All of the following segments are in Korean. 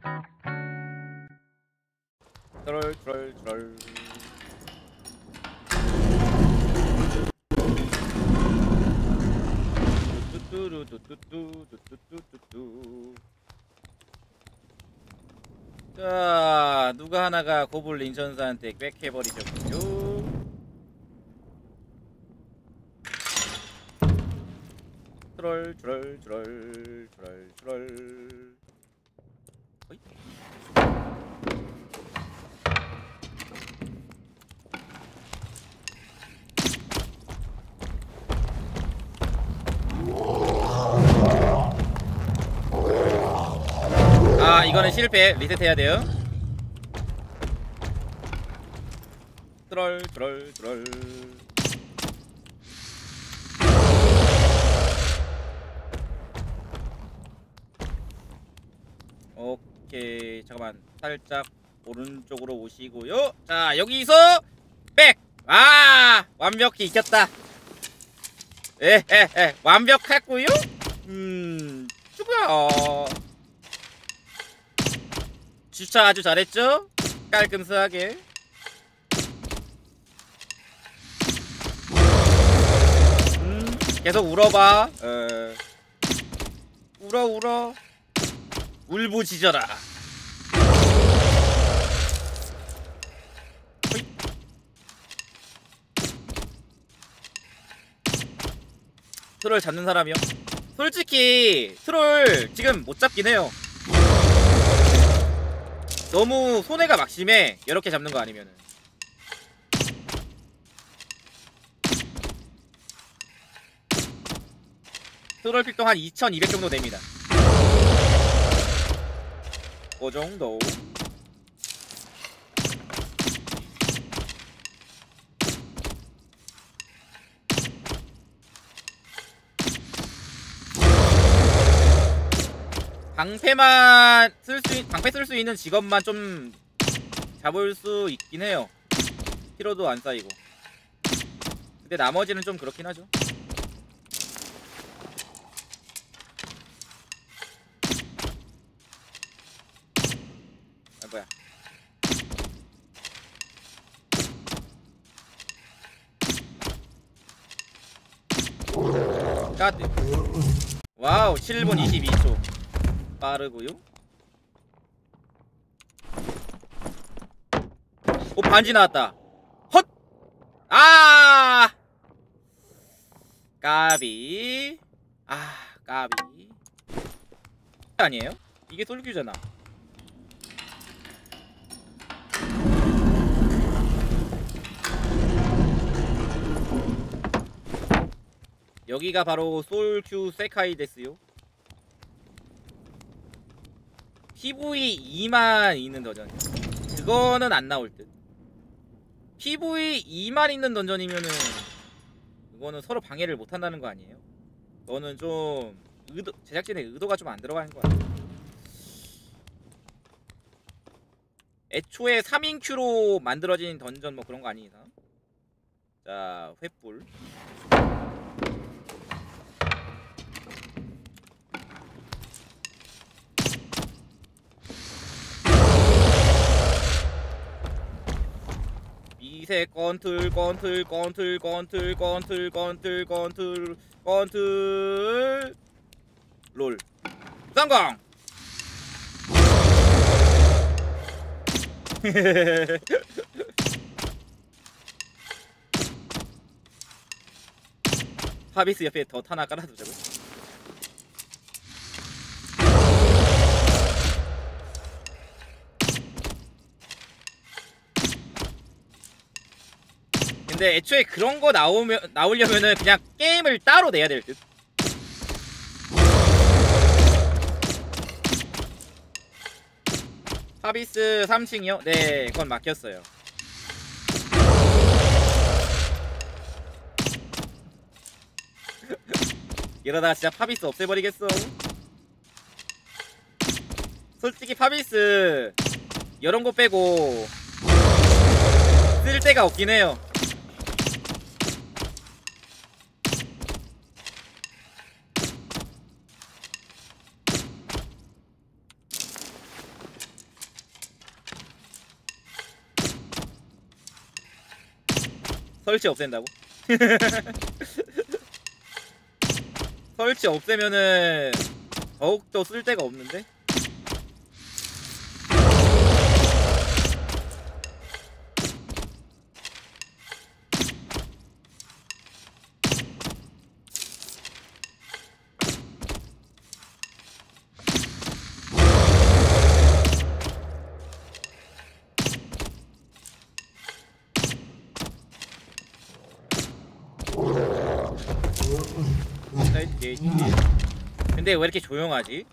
쫄쫄쫄. 뚜뚜루뚜뚜뚜뚜뚜뚜뚜. 자, 누가 하나가 고블린 전사한테 꽥해버리셨군요. 트롤 트롤 트롤 트롤 트롤. 어이? 아, 이거는 실패. 리셋해야 돼요. 트롤 트롤 트롤. 오케이, 잠깐만. 살짝 오른쪽으로 오시고요. 자, 여기서 백! 아, 완벽히 이겼다. 에헤헤, 완벽했고요. 죽어요. 주차 아주 잘했죠? 깔끔스하게. 계속 울어봐. 울어 울어. 울부짖어라. 트롤 잡는 사람이요? 솔직히 트롤 지금 못 잡긴 해요. 너무 손해가 막심해. 이렇게 잡는 거 아니면은. 트롤 픽도 한 2200 정도 됩니다. 그 정도. 방패만 방패 쓸 수 있는 직업만 좀 잡을 수 있긴 해요. 피로도 안 쌓이고. 근데 나머지는 좀 그렇긴 하죠. 뭐야? 까드. 와우, 7분 22초. 빠르고요. 오, 반지 나왔다. 헛! 아! 까비. 아, 까비. 아니에요? 이게 솔규잖아. 여기가 바로 솔큐 세카이데스요. PV 2만 있는 던전. 그거는 안 나올 듯. PV 2만 있는 던전이면은 그거는 서로 방해를 못 한다는 거 아니에요? 너는 좀 의도, 제작진의 의도가 좀 안 들어가는 거 같아요. 애초에 3인 큐로 만들어진 던전 뭐 그런 거 아니나. 자, 횃불. 밑에 건틀 롤 성공. 하비스 옆에 더 하나 깔아두자고. 근데 애초에 그런 거 나오려면은 그냥 게임을 따로 내야 될 듯. 하비스 3층이요? 네, 그건 막혔어요. 이러다가 진짜 파비스 없애버리겠어. 솔직히 파비스 이런 거 빼고 쓸 데가 없긴 해요. 설치 없앤다고? 설치 없애면은 더욱더 쓸데가 없는데? 근데 왜 이렇게 조용하지?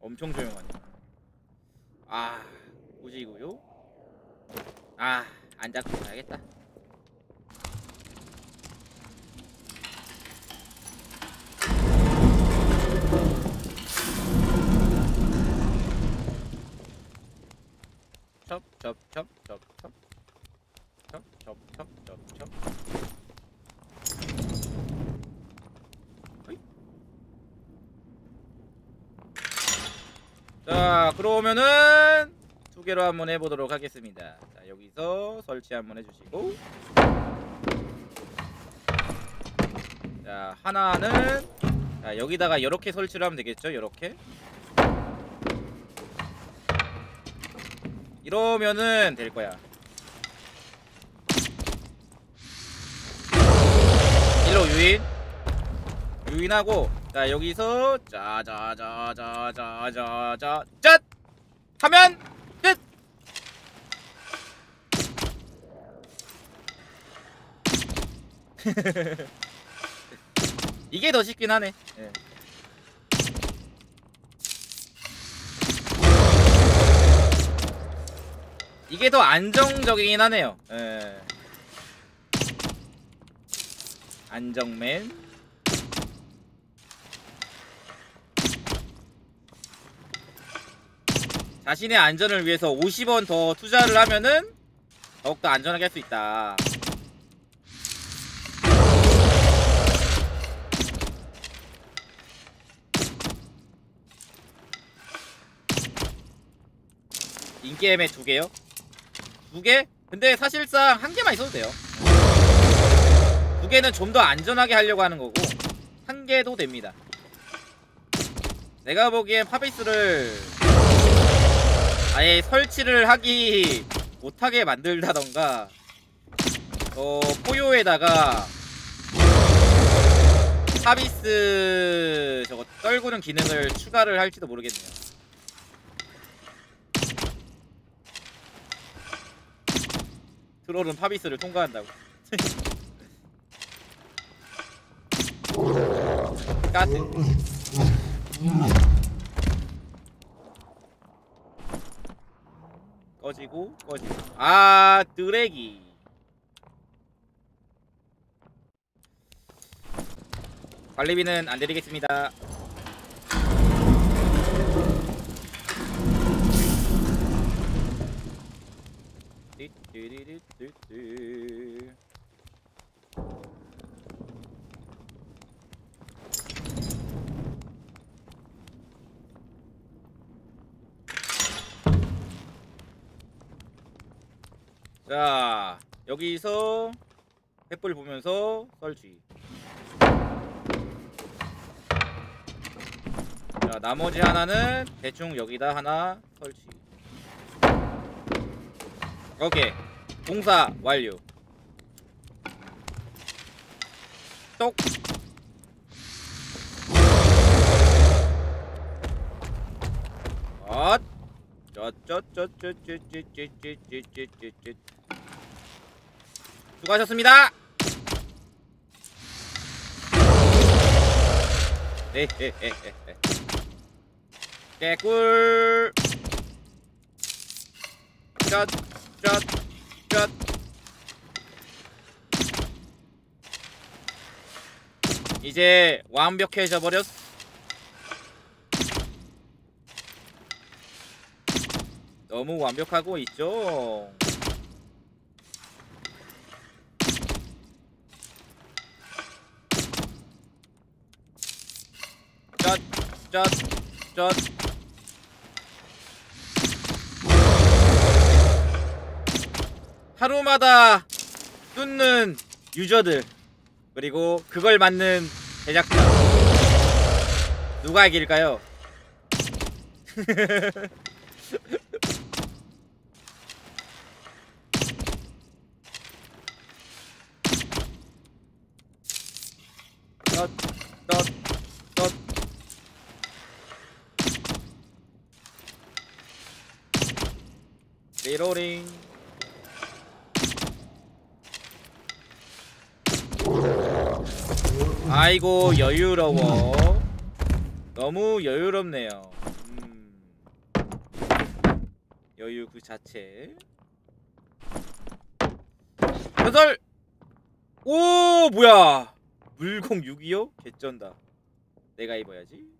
엄청 조용하네. 아, 뭐지 이거요? 아, 안 잡고 가야겠다. 첩. 자, 그러면은 두 개로 한번 해보도록 하겠습니다. 자, 여기서 설치 한번 해주시고, 자, 하나는, 자, 여기다가 이렇게 설치를 하면 되겠죠. 이렇게 이러면은 될 거야. 일로 유인하고, 자, 여기서 짜자자자자자자 짠! 하면 끝! 이게 더 쉽긴 하네. 예. 이게 더 안정적이긴 하네요. 예. 안정맨 자신의 안전을 위해서 50원 더 투자를 하면은 더욱더 안전하게 할 수 있다. 인게임에 2개요? 2개? 근데 사실상 1개만 있어도 돼요. 2개는 좀 더 안전하게 하려고 하는 거고, 1개도 됩니다. 내가 보기엔 파비스를 아예 설치를 하기 못하게 만들다던가, 포요에다가 파비스 저거 떨구는 기능을 추가를 할지도 모르겠네요. 트롤은 파비스를 통과한다고. 까트. 꺼지고. 아, 드래기. 관리비는 안 드리겠습니다. 자, 여기서 횃불 보면서 설치. 자, 나머지 하나는 대충 여기다 하나 설치. 오케이, 공사 완료. 똑. 아, 수고하셨습니다. 개꿀. 샷. 이제 완벽해져 버렸어. 너무 완벽하고 있죠. 짠. 하루마다 뚫는 유저들, 그리고 그걸 맡는 제작자, 누가 이길까요? 리로링. 아이고 여유로워. 너무 여유롭네요. 여유 그 자체. 여덟. 오 뭐야 물공 6이요? 개쩐다. 내가 입어야지.